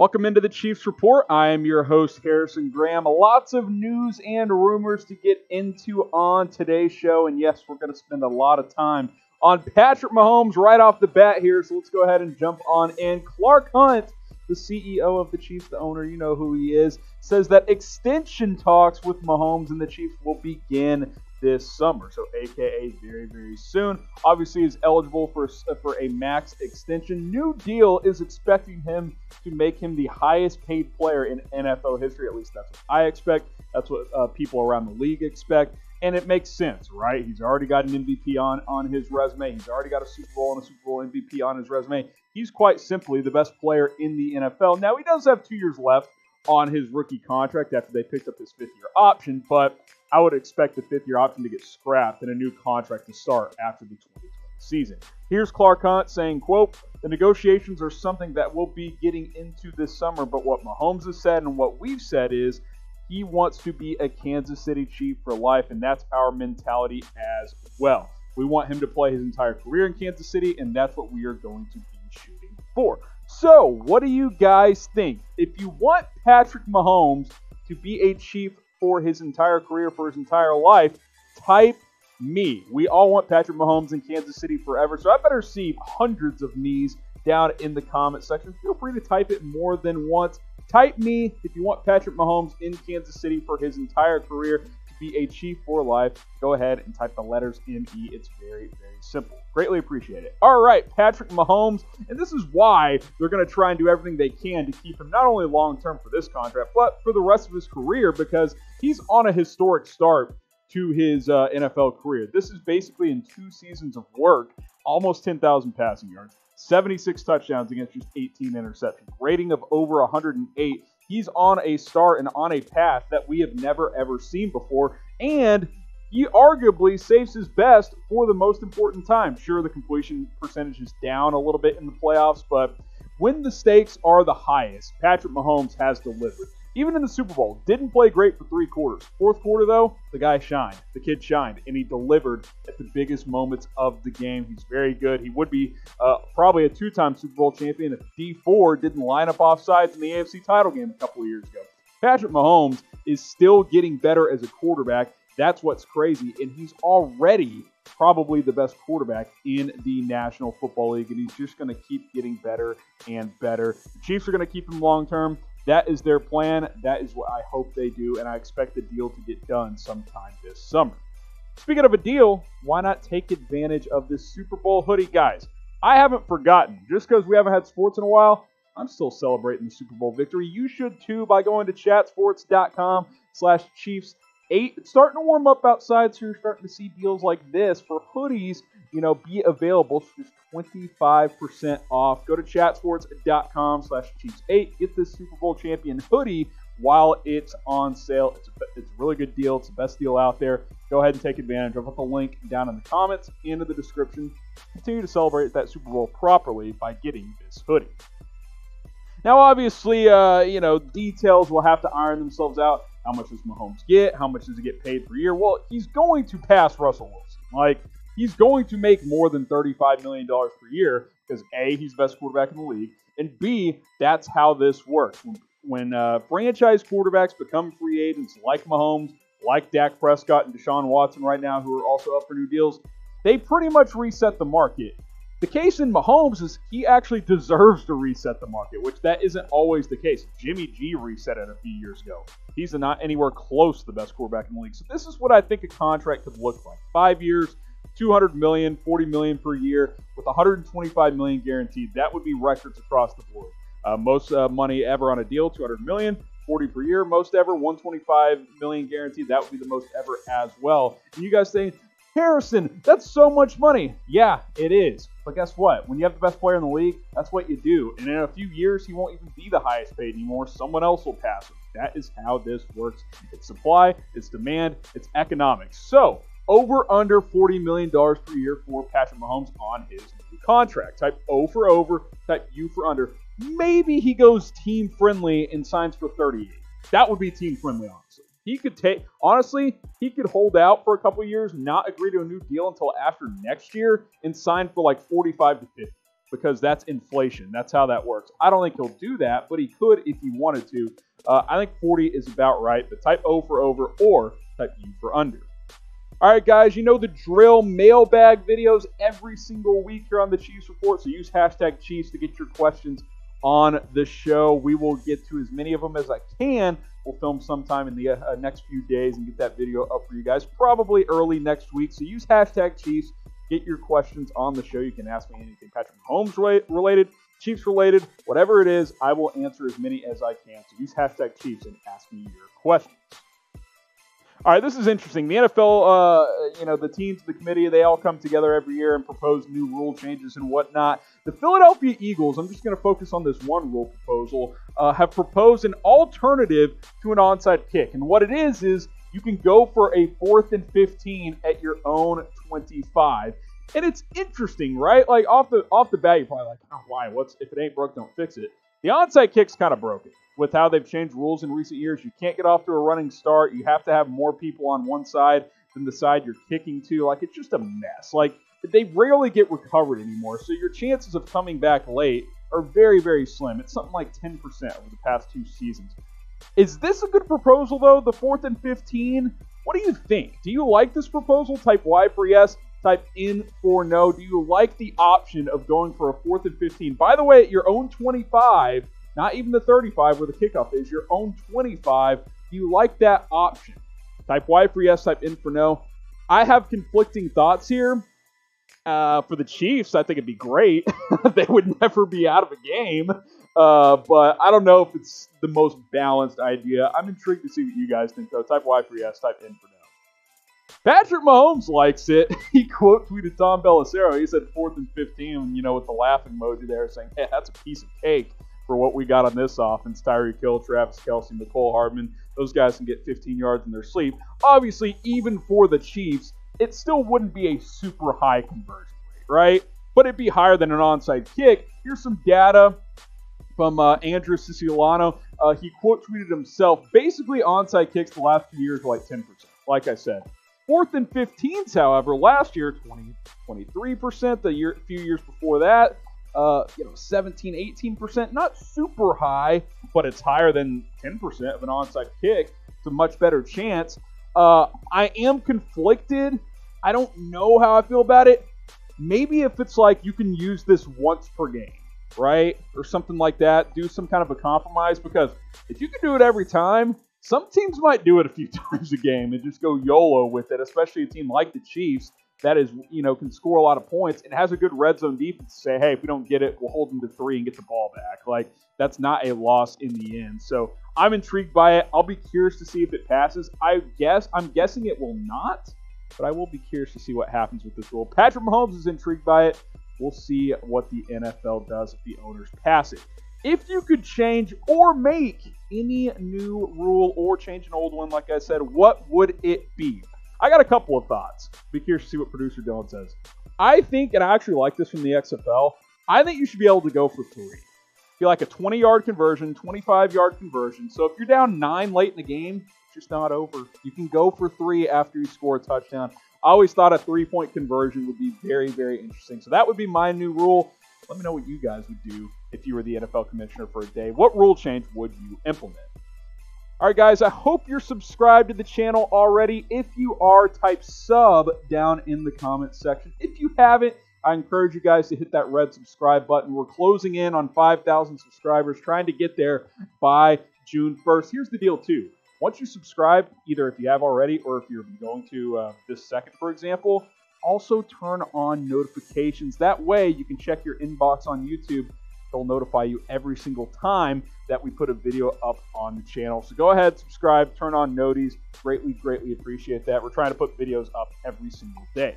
Welcome into the Chiefs Report. I am your host, Harrison Graham. Lots of news and rumors to get into on today's show. And yes, we're going to spend a lot of time on Patrick Mahomes right off the bat here. So let's go ahead and jump on in. Clark Hunt, the CEO of the Chiefs, the owner, you know who he is, says that extension talks with Mahomes and the Chiefs will begin this summer. So aka very, very soon. Obviously is eligible for a max extension. New deal is expecting him to make him the highest paid player in NFL history. At least that's what I expect. That's what people around the league expect. And it makes sense, right? He's already got an MVP on his resume. He's already got a Super Bowl and a Super Bowl MVP on his resume. He's quite simply the best player in the NFL. Now, he does have 2 years left on his rookie contract after they picked up his fifth-year option, but I would expect the fifth-year option to get scrapped and a new contract to start after the 2020 season. Here's Clark Hunt saying, quote, "The negotiations are something that we'll be getting into this summer, but what Mahomes has said and what we've said is, he wants to be a Kansas City Chief for life, and that's our mentality as well. We want him to play his entire career in Kansas City, and that's what we are going to be shooting for." So, what do you guys think? If you want Patrick Mahomes to be a Chief for his entire career, for his entire life, type me. We all want Patrick Mahomes in Kansas City forever, so I better see hundreds of me's down in the comment section. Feel free to type it more than once. Type me if you want Patrick Mahomes in Kansas City for his entire career to be a Chief for life. Go ahead and type the letters M-E. It's very, very simple. Greatly appreciate it. All right, Patrick Mahomes. And this is why they're going to try and do everything they can to keep him not only long-term for this contract, but for the rest of his career, because he's on a historic start to his NFL career. This is basically in 2 seasons of work, almost 10,000 passing yards, 76 touchdowns against just 18 interceptions, rating of over 108. He's on a start and on a path that we have never, ever seen before. And he arguably saves his best for the most important time. Sure, the completion percentage is down a little bit in the playoffs, but when the stakes are the highest, Patrick Mahomes has delivered. Even in the Super Bowl, didn't play great for 3 quarters. Fourth quarter, though, the guy shined. The kid shined, and he delivered at the biggest moments of the game. He's very good. He would be probably a 2-time Super Bowl champion if D4 didn't line up offsides in the AFC title game a couple of years ago. Patrick Mahomes is still getting better as a quarterback. That's what's crazy, and he's already probably the best quarterback in the National Football League, and he's just going to keep getting better and better. The Chiefs are going to keep him long-term. That is their plan. That is what I hope they do, and I expect the deal to get done sometime this summer. Speaking of a deal, why not take advantage of this Super Bowl hoodie? Guys, I haven't forgotten. Just because we haven't had sports in a while, I'm still celebrating the Super Bowl victory. You should, too, by going to chatsports.com/Chiefs8. It's starting to warm up outside, so you're starting to see deals like this for hoodies, you know, be available. So just 25% off. Go to chatsports.com/Chiefs8. Get this Super Bowl champion hoodie while it's on sale. It's a really good deal. It's the best deal out there. Go ahead and take advantage. I'll put the link down in the comments and in the description. Continue to celebrate that Super Bowl properly by getting this hoodie. Now, obviously, you know, details will have to iron themselves out. How much does Mahomes get? How much does he get paid per year? Well, he's going to pass Russell Wilson. Like, he's going to make more than $35 million per year because, A, he's the best quarterback in the league, and, B, that's how this works. When franchise quarterbacks become free agents like Mahomes, like Dak Prescott and Deshaun Watson right now, who are also up for new deals, they pretty much reset the market. The case in Mahomes is he actually deserves to reset the market, which that isn't always the case. Jimmy G reset it a few years ago. He's not anywhere close to the best quarterback in the league. So this is what I think a contract could look like. 5 years, $200 million, $40 million per year with $125 million guaranteed. That would be records across the board. Most money ever on a deal, $200 million, $40 per year. Most ever, $125 million guaranteed. That would be the most ever as well. And you guys say, Harrison, that's so much money. Yeah, it is. But guess what? When you have the best player in the league, that's what you do. And in a few years, he won't even be the highest paid anymore. Someone else will pass him. That is how this works. It's supply, it's demand, it's economics. So, over under $40 million per year for Patrick Mahomes on his new contract. Type O for over, type U for under. Maybe he goes team-friendly and signs for 38. That would be team-friendly, honestly. He could take, honestly, he could hold out for a couple of years, not agree to a new deal until after next year, and sign for like 45 to 50. because that's inflation. That's how that works. I don't think he'll do that, but he could if he wanted to. I think 40 is about right, but type O for over or type U for under. All right, guys, you know the drill. Mailbag videos every single week here on the Chiefs Report, so use hashtag Chiefs to get your questions on the show. We will get to as many of them as I can. We'll film sometime in the next few days and get that video up for you guys, probably early next week. So use hashtag Chiefs. Get your questions on the show. You can ask me anything Patrick Mahomes related, Chiefs related, whatever it is. I will answer as many as I can. So use hashtag Chiefs and ask me your questions. All right, this is interesting. The NFL, the teams, the committee, they all come together every year and propose new rule changes and whatnot. The Philadelphia Eagles, I'm just going to focus on this one rule proposal, have proposed an alternative to an onside kick. And what it is you can go for a 4th and 15 at your own 25. And it's interesting, right? Like off the bat, you're probably like, oh, why? If it ain't broke, don't fix it. The onside kick's kind of broken with how they've changed rules in recent years. You can't get off to a running start. You have to have more people on one side than the side you're kicking to. Like, it's just a mess. Like, they rarely get recovered anymore. So your chances of coming back late are very, very slim. It's something like 10% over the past two seasons. Is this a good proposal, though? The 4th and 15? What do you think? Do you like this proposal? Type Y for yes. Type in for no. Do you like the option of going for a 4th and 15? By the way, at your own 25, not even the 35 where the kickoff is, your own 25, do you like that option? Type Y for yes, type in for no. I have conflicting thoughts here. For the Chiefs, I think it'd be great. They would never be out of a game. But I don't know if it's the most balanced idea. I'm intrigued to see what you guys think, though. Type Y for yes, type in for no. Patrick Mahomes likes it. He quote tweeted Tom Bellisario. He said 4th and 15, with the laugh emoji there, saying, hey, that's a piece of cake for what we got on this offense. Tyreek Hill, Travis Kelce, Nicole Hardman, those guys can get 15 yards in their sleep. Obviously, even for the Chiefs, it still wouldn't be a super high conversion rate, right? But it'd be higher than an onside kick. Here's some data from Andrew Siciliano. He quote tweeted himself, basically onside kicks the last few years were like 10%, like I said. 4th and 15s, however, last year, 23%. Few years before that, 17, 18%. Not super high, but it's higher than 10% of an onside kick. It's a much better chance. I am conflicted. I don't know how I feel about it. Maybe if it's like you can use this once per game, right? Or something like that. Do some kind of a compromise, because if you can do it every time, some teams might do it a few times a game and just go YOLO with it, especially a team like the Chiefs that is, can score a lot of points and has a good red zone defense to say, hey, if we don't get it, we'll hold them to 3 and get the ball back. Like, that's not a loss in the end. So I'm intrigued by it. I'll be curious to see if it passes. I'm guessing it will not, but I will be curious to see what happens with this rule. Patrick Mahomes is intrigued by it. We'll see what the NFL does if the owners pass it. If you could change or make any new rule or change an old one, like I said, what would it be? I got a couple of thoughts. Be curious to see what producer Dylan says. I think, and I actually like this from the XFL, I think you should be able to go for 3. Be like a 20-yard conversion, 25-yard conversion. So if you're down 9 late in the game, it's just not over. You can go for 3 after you score a touchdown. I always thought a 3-point conversion would be very, very interesting. So that would be my new rule. Let me know what you guys would do if you were the NFL commissioner for a day. What rule change would you implement? All right, guys, I hope you're subscribed to the channel already. If you are, type sub down in the comments section. If you haven't, I encourage you guys to hit that red subscribe button. We're closing in on 5,000 subscribers, trying to get there by June 1st. Here's the deal, too. Once you subscribe, either if you have already or if you're going to this second, for example, also turn on notifications. That way you can check your inbox on YouTube. They'll notify you every single time that we put a video up on the channel. So go ahead, subscribe, turn on noties. Greatly, greatly appreciate that. We're trying to put videos up every single day.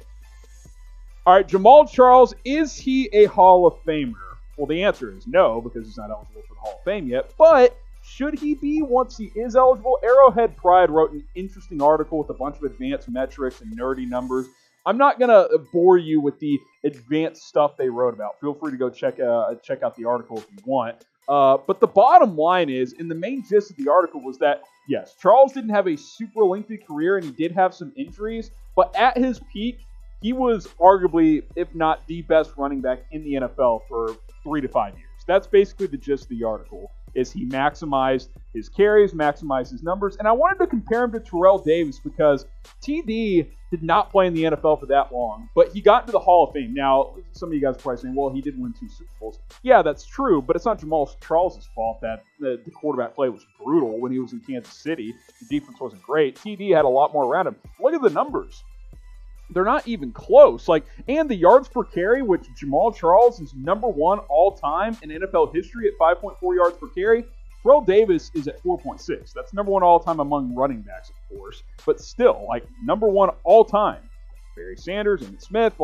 All right, Jamaal Charles, is he a Hall of Famer? Well, the answer is no, because he's not eligible for the Hall of Fame yet. But should he be once he is eligible? Arrowhead Pride wrote an interesting article with a bunch of advanced metrics and nerdy numbers. I'm not going to bore you with the advanced stuff they wrote about. Feel free to go check out the article if you want. But the bottom line is, and the main gist of the article was that, yes, Charles didn't have a super lengthy career and he did have some injuries, but at his peak, he was arguably, if not the best running back in the NFL for 3 to 5 years. That's basically the gist of the article, is he maximized his carries, maximized his numbers. And I wanted to compare him to Terrell Davis because TD did not play in the NFL for that long, but he got into the Hall of Fame. Now, some of you guys are probably saying, well, he did win 2 Super Bowls. Yeah, that's true, but it's not Jamaal Charles' fault that the quarterback play was brutal when he was in Kansas City. The defense wasn't great. TD had a lot more around him. Look at the numbers. They're not even close. And the yards per carry, which Jamaal Charles is #1 all time in NFL history at 5.4 yards per carry. Terrell Davis is at 4.6. That's #1 all time among running backs, of course, but still, #1 all time. Barry Sanders and Smith,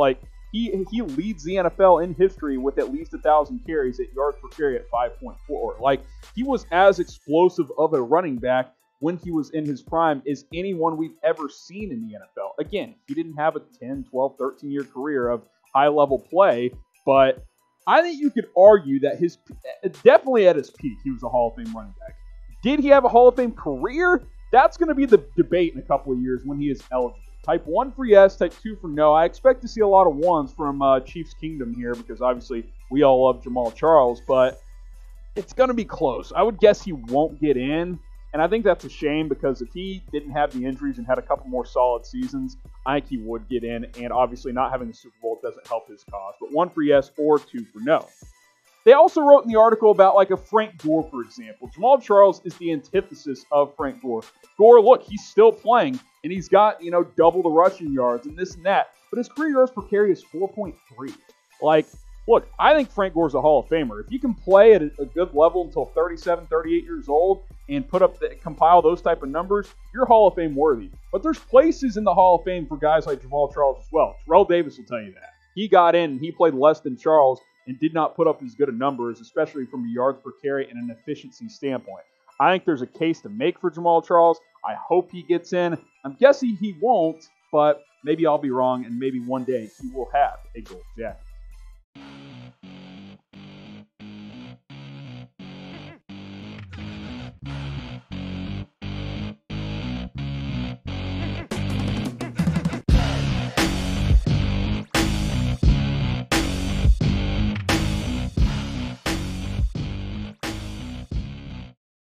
he leads the NFL in history with at least 1,000 carries at yards per carry at 5.4. He was as explosive of a running back when he was in his prime is anyone we've ever seen in the NFL. Again, he didn't have a 10, 12, 13-year career of high-level play, but I think you could argue that his definitely at his peak, he was a Hall of Fame running back. Did he have a Hall of Fame career? That's going to be the debate in a couple of years when he is eligible. Type 1 for yes, type 2 for no. I expect to see a lot of ones from Chiefs Kingdom here because obviously we all love Jamaal Charles, but it's going to be close. I would guess he won't get in. And I think that's a shame because if he didn't have the injuries and had a couple more solid seasons, I think he would get in. And obviously not having the Super Bowl doesn't help his cause. But 1 for yes or 2 for no. They also wrote in the article about a Frank Gore, for example. Jamaal Charles is the antithesis of Frank Gore. Gore, look, he's still playing and he's got, double the rushing yards and this and that. But his career yards per carry is 4.3. Look, I think Frank Gore's a Hall of Famer. If you can play at a good level until 37, 38 years old and compile those type of numbers, you're Hall of Fame worthy. But there's places in the Hall of Fame for guys like Jamaal Charles as well. Terrell Davis will tell you that. He got in and he played less than Charles and did not put up as good of numbers, especially from a yards per carry and an efficiency standpoint. I think there's a case to make for Jamaal Charles. I hope he gets in. I'm guessing he won't, but maybe I'll be wrong and maybe one day he will have a gold jacket.